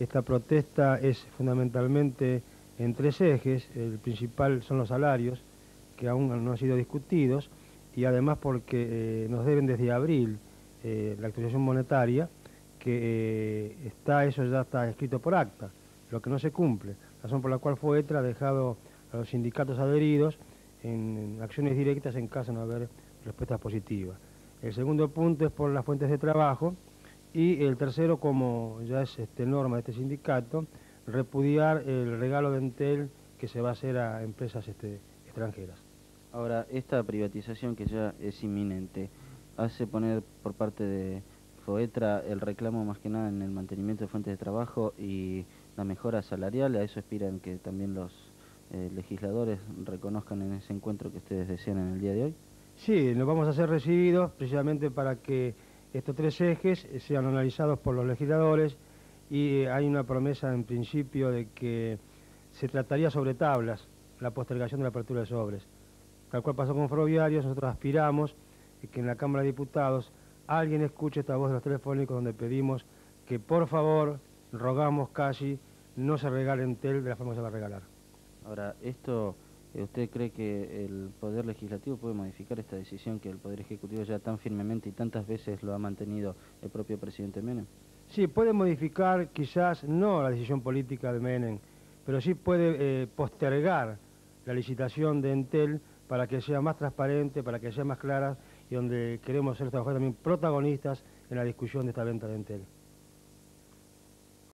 Esta protesta es fundamentalmente en tres ejes. El principal son los salarios, que aún no han sido discutidos, y además porque nos deben desde abril la actualización monetaria, que eso ya está escrito por acta, lo que no se cumple. Razón por la cual FOETRA ha dejado a los sindicatos adheridos en acciones directas en caso de no haber respuestas positivas. El segundo punto es por las fuentes de trabajo, y el tercero, como ya es norma de este sindicato, repudiar el regalo de Entel que se va a hacer a empresas extranjeras. Ahora, esta privatización que ya es inminente, ¿hace poner por parte de FOETRA el reclamo más que nada en el mantenimiento de fuentes de trabajo y la mejora salarial? ¿A eso aspiran que también los legisladores reconozcan en ese encuentro que ustedes desean en el día de hoy? Sí, nos vamos a ser recibidos precisamente para que estos tres ejes sean analizados por los legisladores, y hay una promesa en principio de que se trataría sobre tablas la postergación de la apertura de sobres. Tal cual pasó con Ferroviarios, nosotros aspiramos que en la Cámara de Diputados alguien escuche esta voz de los telefónicos donde pedimos que por favor, rogamos casi, no se regale Entel de la forma que se va a regalar. Ahora, esto, ¿usted cree que el Poder Legislativo puede modificar esta decisión que el Poder Ejecutivo ya tan firmemente y tantas veces lo ha mantenido el propio presidente Menem? Sí, puede modificar quizás no la decisión política de Menem, pero sí puede postergar la licitación de Entel para que sea más transparente, para que sea más clara, y donde queremos ser los trabajadores también protagonistas en la discusión de esta venta de Entel.